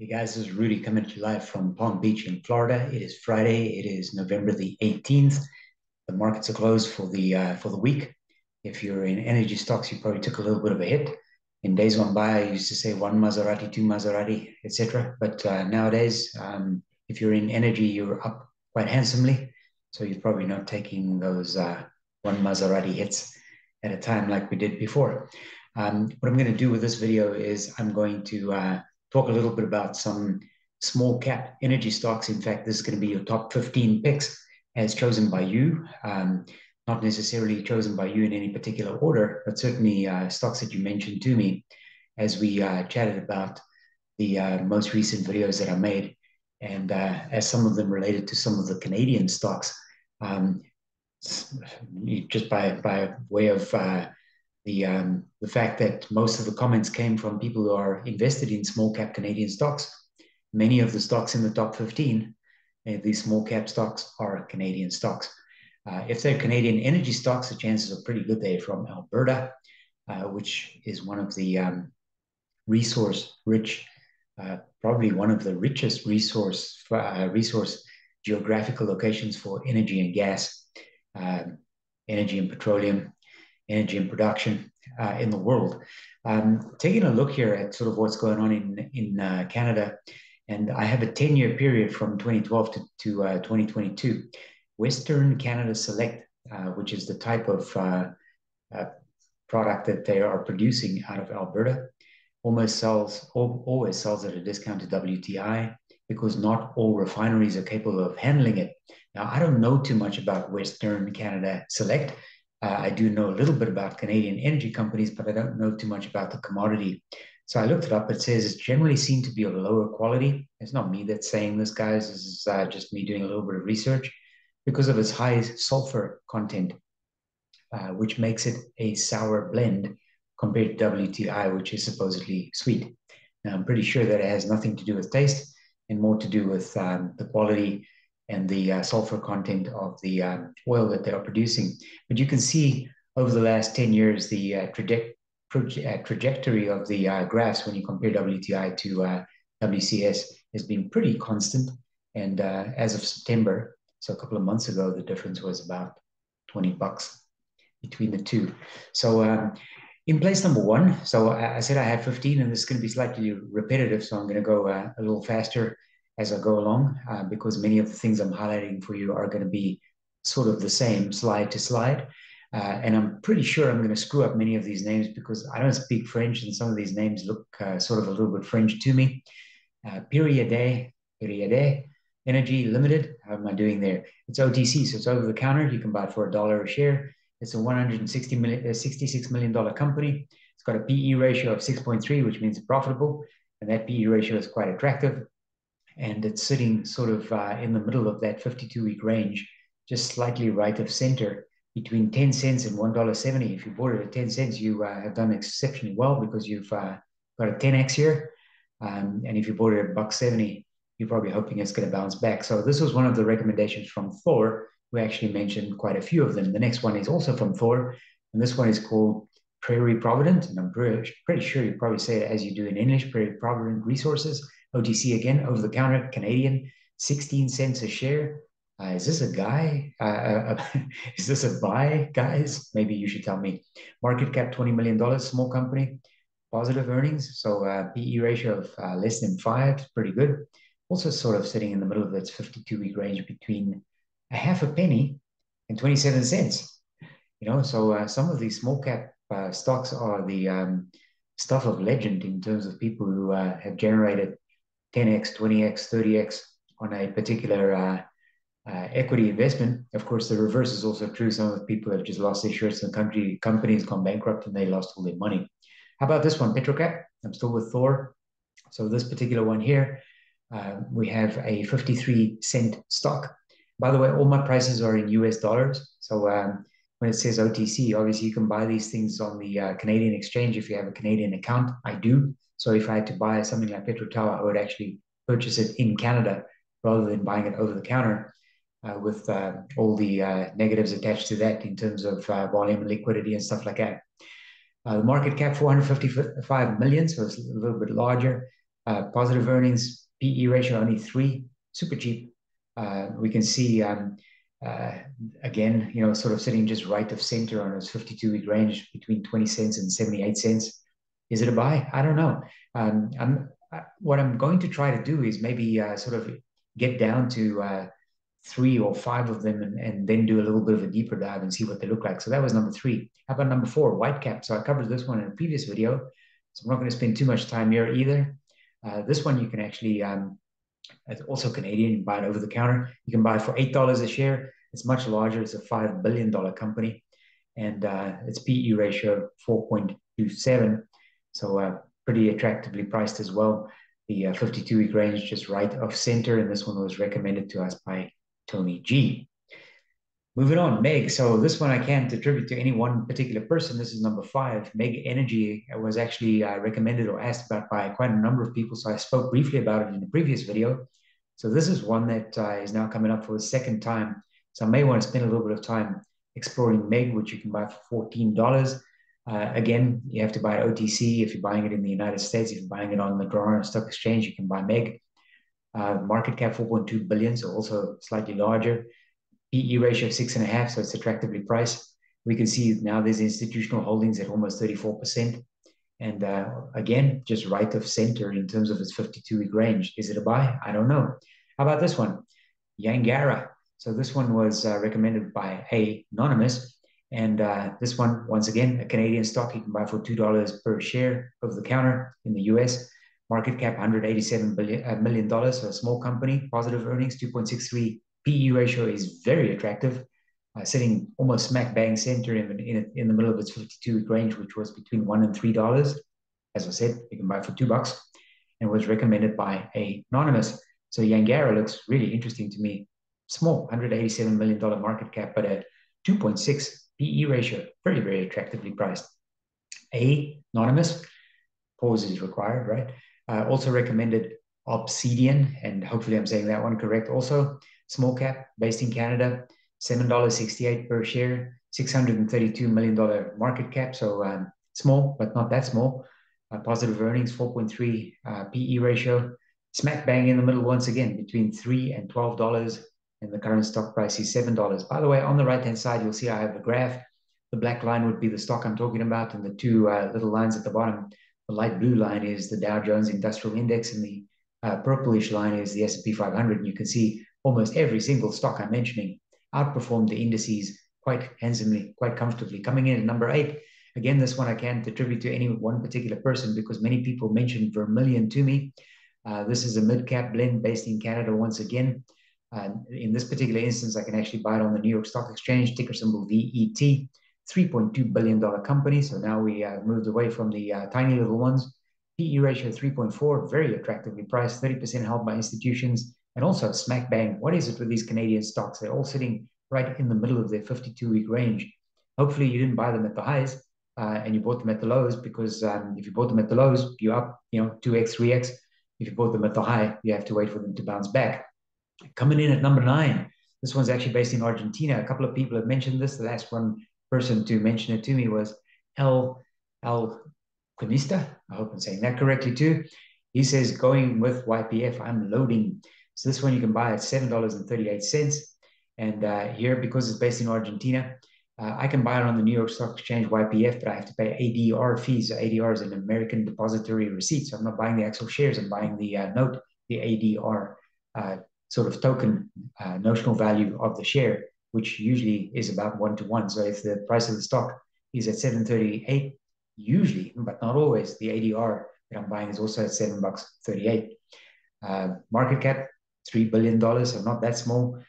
Hey guys, this is Rudy coming to you live from Palm Beach in Florida. It is Friday. It is November the 18th. The markets are closed for the week. If you're in energy stocks, you probably took a little bit of a hit. In days gone by, I used to say one Maserati, two Maserati, etc. But nowadays, if you're in energy, you're up quite handsomely. So you're probably not taking those one Maserati hits at a time like we did before. What I'm going to do with this video is I'm going to talk a little bit about some small cap energy stocks. In fact, this is going to be your top 15 picks as chosen by you. Not necessarily chosen by you in any particular order, but certainly stocks that you mentioned to me as we chatted about the most recent videos that I made. And as some of them related to some of the Canadian stocks, just by way of the fact that most of the comments came from people who are invested in small cap Canadian stocks. Many of the stocks in the top 15, these small cap stocks are Canadian stocks. If they're Canadian energy stocks, the chances are pretty good they're from Alberta, which is one of the resource-rich, probably one of the richest resource geographical locations for energy and gas, energy and petroleum, energy and production in the world. Taking a look here at sort of what's going on in Canada, and I have a 10-year period from 2012 to 2022. Western Canada Select, which is the type of product that they are producing out of Alberta, always sells at a discount to WTI because not all refineries are capable of handling it. Now, I don't know too much about Western Canada Select. I do know a little bit about Canadian energy companies, but I don't know too much about the commodity. So I looked it up. It says it's generally seen to be of lower quality. It's not me that's saying this, guys. This is just me doing a little bit of research because of its high sulfur content, which makes it a sour blend compared to WTI, which is supposedly sweet. Now, I'm pretty sure that it has nothing to do with taste and more to do with the quality and the sulfur content of the oil that they are producing. But you can see over the last 10 years, the trajectory of the graphs when you compare WTI to WCS has been pretty constant. And as of September, so a couple of months ago, the difference was about 20 bucks between the two. So in place number one, so I said I had 15, and this is gonna be slightly repetitive, so I'm gonna go a little faster as I go along, because many of the things I'm highlighting for you are going to be sort of the same slide to slide. And I'm pretty sure I'm going to screw up many of these names because I don't speak French, and some of these names look sort of a little bit French to me. Pieridae Energy Limited. How am I doing there? It's OTC, so it's over the counter. You can buy it for $1 a share. It's a $166 million company. It's got a PE ratio of 6.3, which means it's profitable. And that PE ratio is quite attractive. And it's sitting sort of in the middle of that 52-week range, just slightly right of center, between 10 cents and $1.70. If you bought it at 10 cents, you have done exceptionally well because you've got a 10x here. And if you bought it at $1.70, you're probably hoping it's going to bounce back. So this was one of the recommendations from Thor. We actually mentioned quite a few of them. The next one is also from Thor, and this one is called Prairie Provident. And I'm pretty sure you probably say it as you do in English, Prairie Provident Resources. OTC again, over the counter, Canadian, 16 cents a share. Is this a guy? Is this a buy, guys? Maybe you should tell me. Market cap, $20 million, small company, positive earnings. So PE ratio of less than 5, pretty good. Also sort of sitting in the middle of its 52-week range between a half a penny and 27 cents. You know, so some of these small cap stocks are the stuff of legend in terms of people who have generated 10x, 20x, 30x on a particular equity investment. Of course, the reverse is also true. Some of the people have just lost their shirts in the country. Companies gone bankrupt and they lost all their money. How about this one, Petrocap? I'm still with Thor. So this particular one here, we have a 53-cent stock. By the way, all my prices are in US dollars. So when it says OTC, obviously you can buy these things on the Canadian exchange if you have a Canadian account. I do. So if I had to buy something like Petrotal, I would actually purchase it in Canada rather than buying it over the counter with all the negatives attached to that in terms of volume and liquidity and stuff like that. The market cap, 455 million, so it's a little bit larger. positive earnings, PE ratio only 3, super cheap. We can see, again, you know, sort of sitting just right of center on its 52-week range between 20 cents and 78 cents. Is it a buy? I don't know. What I'm going to try to do is maybe sort of get down to 3 or 5 of them and then do a little bit of a deeper dive and see what they look like. So that was number 3. How about number 4, Whitecap? So I covered this one in a previous video, so I'm not going to spend too much time here either. This one you can actually, it's also Canadian, you can buy it over the counter. You can buy for $8 a share. It's much larger. It's a $5 billion company. And its PE ratio 4.27. So pretty attractively priced as well. The 52-week range just right off center. And this one was recommended to us by Tony G. Moving on, Meg. So this one I can't attribute to any one particular person. This is number 5. Meg Energy was actually recommended or asked about by quite a number of people. So I spoke briefly about it in the previous video. So this is one that is now coming up for the 2nd time. So I may want to spend a little bit of time exploring Meg, which you can buy for $14. Again, you have to buy OTC. If you're buying it in the United States, if you're buying it on the Toronto Stock Exchange, you can buy Meg. Market cap 4.2 billion, so also slightly larger. PE ratio of 6.5, so it's attractively priced. We can see now there's institutional holdings at almost 34%. And again, just right of center in terms of its 52-week range. Is it a buy? I don't know. How about this one? Yangarra. So this one was recommended by Anonymous. And this one, once again, a Canadian stock. You can buy for $2 per share over the counter in the US. Market cap $187 million, so a small company. Positive earnings, 2.63. PE ratio is very attractive, sitting almost smack bang center in the middle of its 52-week range, which was between $1 and $3. As I said, you can buy for $2 and was recommended by Anonymous. So Yangarra looks really interesting to me. Small, $187 million market cap, but a 2.6 PE ratio, very, very attractively priced. Anonymous, pause is required, right? Also recommended Obsidian, and hopefully I'm saying that one correct also. Small cap, based in Canada, $7.68 per share, $632 million market cap. So small, but not that small. Positive earnings, 4.3 PE ratio. Smack bang in the middle once again, between $3 and $12. And the current stock price is $7. By the way, on the right-hand side, you'll see I have a graph. The black line would be the stock I'm talking about, and the two little lines at the bottom, the light blue line is the Dow Jones Industrial Index, and the purplish line is the S&P 500. And you can see almost every single stock I'm mentioning outperformed the indices quite handsomely, quite comfortably. Coming in at number 8, again, this one I can't attribute to any one particular person because many people mentioned Vermilion to me. This is a mid-cap blend based in Canada once again. In this particular instance, I can actually buy it on the New York Stock Exchange, ticker symbol VET, $3.2 billion company. So now we moved away from the tiny little ones. PE ratio 3.4, very attractively priced, 30% held by institutions. And also smack bang, what is it with these Canadian stocks? They're all sitting right in the middle of their 52-week range. Hopefully you didn't buy them at the highs and you bought them at the lows, because if you bought them at the lows, you're up, you know, 2x, 3x. If you bought them at the high, you have to wait for them to bounce back. Coming in at number 9, this one's actually based in Argentina. A couple of people have mentioned this. The last one person to mention it to me was El Alconista. I hope I'm saying that correctly too. He says, going with YPF, I'm loading. So this one you can buy at $7.38. And here, because it's based in Argentina, I can buy it on the New York Stock Exchange, YPF, but I have to pay ADR fees. So ADR is an American Depository Receipt. So I'm not buying the actual shares. I'm buying the note, the ADR sort of token notional value of the share, which usually is about 1-to-1. So if the price of the stock is at $7.38, usually, but not always, the ADR that I'm buying is also at $7.38. Market cap, $3 billion, so not that small.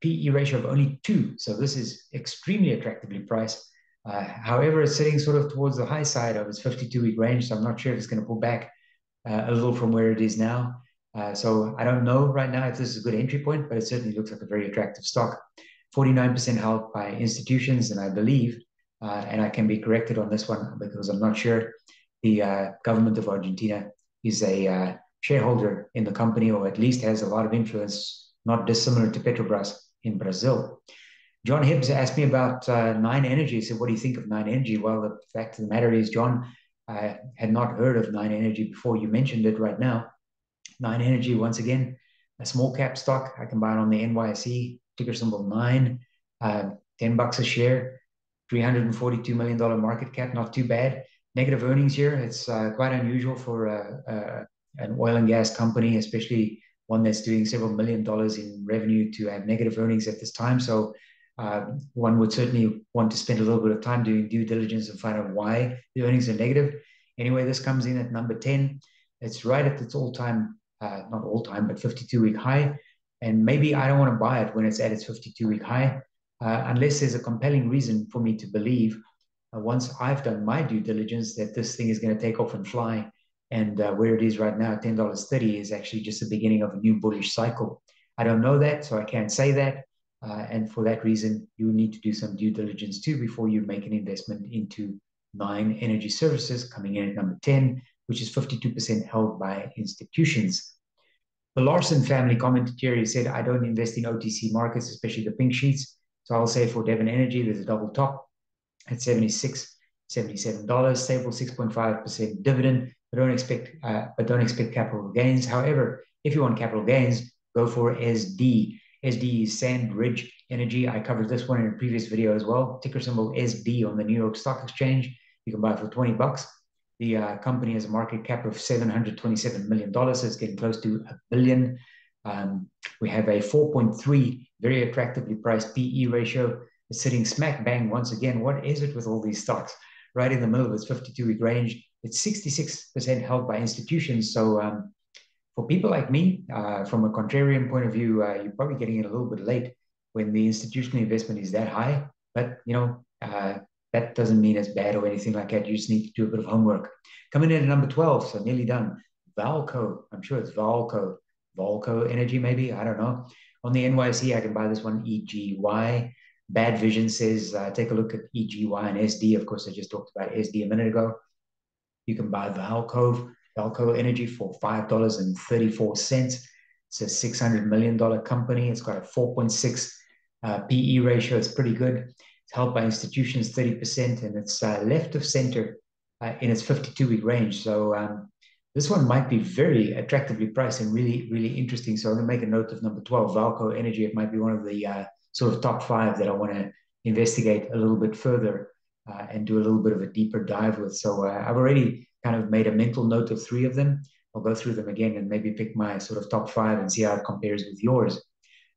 PE ratio of only 2, so this is extremely attractively priced. However, it's sitting sort of towards the high side of its 52-week range, so I'm not sure if it's going to pull back a little from where it is now. So I don't know right now if this is a good entry point, but it certainly looks like a very attractive stock. 49% held by institutions, and I believe, and I can be corrected on this one because I'm not sure, the government of Argentina is a shareholder in the company, or at least has a lot of influence, not dissimilar to Petrobras in Brazil. John Hibbs asked me about Nine Energy. He said, what do you think of Nine Energy? Well, the fact of the matter is, John, I had not heard of Nine Energy before you mentioned it right now. Nine Energy, once again, a small cap stock. I can buy it on the NYSE, ticker symbol 9, $10 a share, $342 million market cap, not too bad. Negative earnings here. It's quite unusual for an oil and gas company, especially one that's doing several million dollars in revenue, to have negative earnings at this time. So one would certainly want to spend a little bit of time doing due diligence and find out why the earnings are negative. Anyway, this comes in at number 10. It's right at its all-time, not all-time, but 52-week high. And maybe I don't want to buy it when it's at its 52-week high, unless there's a compelling reason for me to believe, once I've done my due diligence, that this thing is going to take off and fly. And where it is right now, $10.30, is actually just the beginning of a new bullish cycle. I don't know that, so I can't say that. And for that reason, you need to do some due diligence too before you make an investment into Nine Energy Services, coming in at number 10, which is 52% held by institutions. The Larson family commented here. He said, I don't invest in OTC markets, especially the pink sheets. So I'll say for Devon Energy, there's a double top at $76, $77, stable 6.5% dividend, but don't expect capital gains. However, if you want capital gains, go for SD. SD is Sandridge Energy. I covered this one in a previous video as well. Ticker symbol SD on the New York Stock Exchange. You can buy it for $20. The company has a market cap of $727 million. So it's getting close to $1 billion. We have a 4.3, very attractively priced PE ratio. It's sitting smack bang once again. What is it with all these stocks? Right in the middle of its 52-week range. It's 66% held by institutions. So for people like me, from a contrarian point of view, you're probably getting it a little bit late when the institutional investment is that high. But, you know, that doesn't mean it's bad or anything like that. You just need to do a bit of homework. Coming in at number 12, so nearly done. Vaalco. I'm sure it's Vaalco. Vaalco Energy, maybe? I don't know. On the NYSE, I can buy this one, EGY. Bad Vision says, take a look at EGY and SD. Of course, I just talked about SD a minute ago. You can buy Vaalco Energy for $5.34. It's a $600 million company. It's got a 4.6 PE ratio. It's pretty good. It's held by institutions, 30%, and it's left of center in its 52-week range. So this one might be very attractively priced and really, really interesting. So I'm going to make a note of number 12, Vaalco Energy. It might be one of the sort of top 5 that I want to investigate a little bit further and do a little bit of a deeper dive with. So I've already kind of made a mental note of 3 of them. I'll go through them again and maybe pick my sort of top 5 and see how it compares with yours.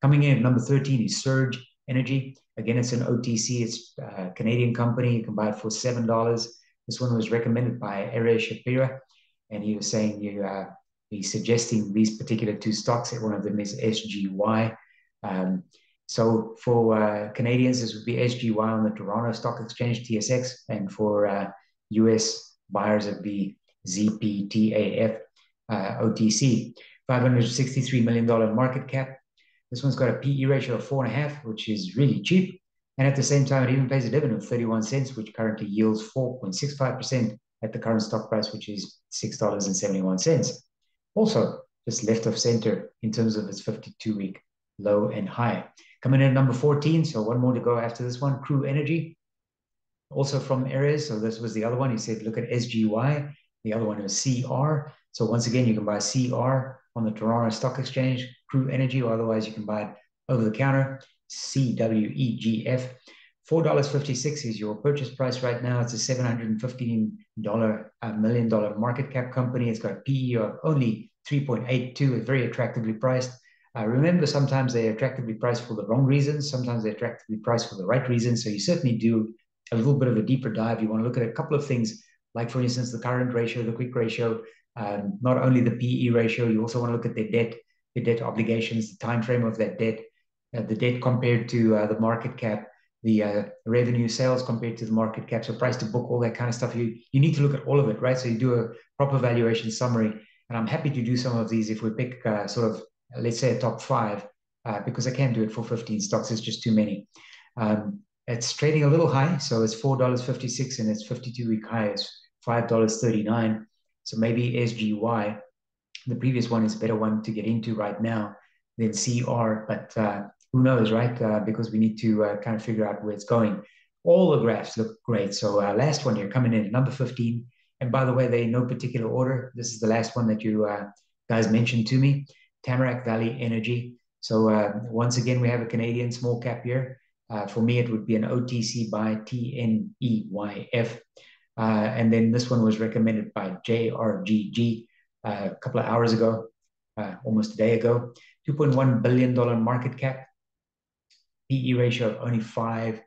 Coming in at number 13 is Surge Energy. Again, it's an OTC. It's a Canadian company. You can buy it for $7. This one was recommended by Eric Shapira, and he was saying he's suggesting these particular 2 stocks. One of them is SGY. So for Canadians, this would be SGY on the Toronto Stock Exchange, TSX, and for US buyers, it'd be ZPTAF, OTC. $563 million market cap. This one's got a PE ratio of 4.5, which is really cheap. And at the same time, it even pays a dividend of 31 cents, which currently yields 4.65% at the current stock price, which is $6.71. Also, just left of center in terms of its 52-week low and high. Coming in at number 14, so one more to go after this one, Crew Energy, also from Ares. So this was the other one. He said, look at SGY. The other one is CR. So once again, you can buy CR on the Toronto Stock Exchange, Crew Energy, or otherwise you can buy it over the counter, CWEGF. $4.56 is your purchase price right now. It's a $715 million market cap company. It's got a PE of only 3.82. It's very attractively priced. Remember, sometimes they're attractively priced for the wrong reasons. Sometimes they're attractively priced for the right reasons. So you certainly do a little bit of a deeper dive. You want to look at a couple of things, like, for instance, the current ratio, the quick ratio, not only the PE ratio. You also want to look at their debt obligations, the time frame of that debt, the debt compared to the market cap, the revenue sales compared to the market cap, so price to book, all that kind of stuff. You need to look at all of it, right? So you do a proper valuation summary. And I'm happy to do some of these if we pick sort of, let's say, a top 5, because I can't do it for 15 stocks. It's just too many. It's trading a little high, so it's $4.56, and its 52-week high is $5.39. So maybe SGY, the previous one, is a better one to get into right now than CR, but who knows, right? Because we need to kind of figure out where it's going. All the graphs look great. So last one here, coming in at number 15 And by the way, they're in no particular order. This is the last one that you guys mentioned to me, Tamarack Valley Energy. So once again, we have a Canadian small cap here. For me, it would be an OTC by TNEYF. And then this one was recommended by JRGG a couple of hours ago, almost a day ago. $2.1 billion market cap, PE ratio of only 5,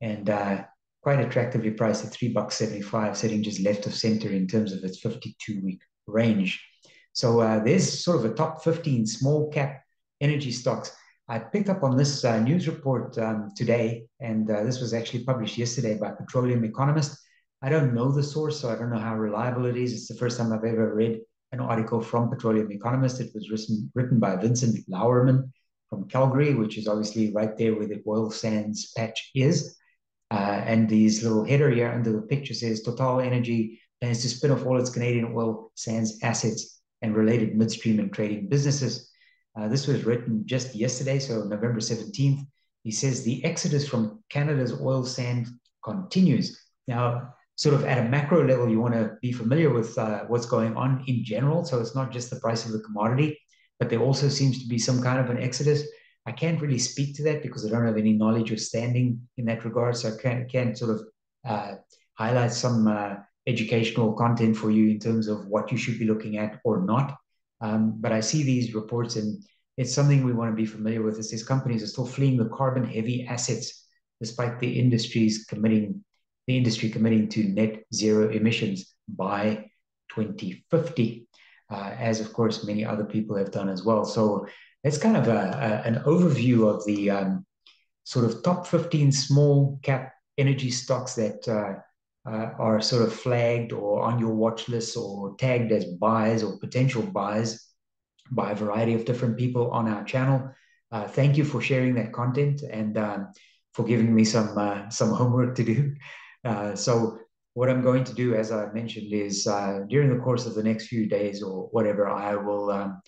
and quite attractively priced at $3.75, sitting just left of center in terms of its 52-week range. So there's sort of a top 15 small cap energy stocks. I picked up on this news report today, and this was actually published yesterday by Petroleum Economist. I don't know the source, so I don't know how reliable it is. It's the first time I've ever read an article from Petroleum Economist. It was written by Vincent Lauerman from Calgary, which is obviously right there where the oil sands patch is. And his little header here under the picture says, Total Energy plans to spin off all its Canadian oil sands assets and related midstream and trading businesses. This was written just yesterday, so November 17th. He says the exodus from Canada's oil sand continues. Now, sort of at a macro level, you want to be familiar with what's going on in general. So it's not just the price of the commodity, but there also seems to be some kind of an exodus. I can't really speak to that because I don't have any knowledge or standing in that regard. So I can sort of highlight some educational content for you in terms of what you should be looking at or not. But I see these reports, and it's something we want to be familiar with. It says companies are still fleeing the carbon-heavy assets, despite the industry committing to net zero emissions by 2050, as of course many other people have done as well. So that's kind of an overview of the sort of top 15 small cap energy stocks that are sort of flagged or on your watch list or tagged as buys or potential buys by a variety of different people on our channel. Thank you for sharing that content and for giving me some homework to do. So what I'm going to do, as I mentioned, is during the course of the next few days or whatever, I will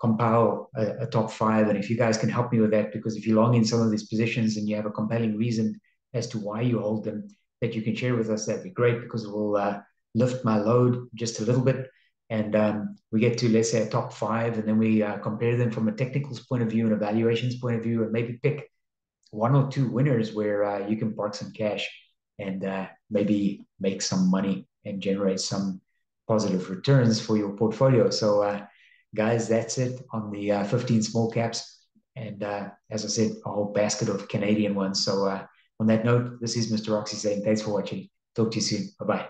compile a top 5. And if you guys can help me with that, because if you long in some of these positions and you have a compelling reason as to why you hold them, that you can share with us, that'd be great, because it will lift my load just a little bit. And we get to, let's say, a top 5, and then we compare them from a technicals point of view and evaluations point of view, and maybe pick 1 or 2 winners where you can park some cash and maybe make some money and generate some positive returns for your portfolio. So guys, that's it on the 15 small caps. And as I said, a whole basket of Canadian ones. So on that note, this is Mr. Oxy saying thanks for watching. Talk to you soon. Bye-bye.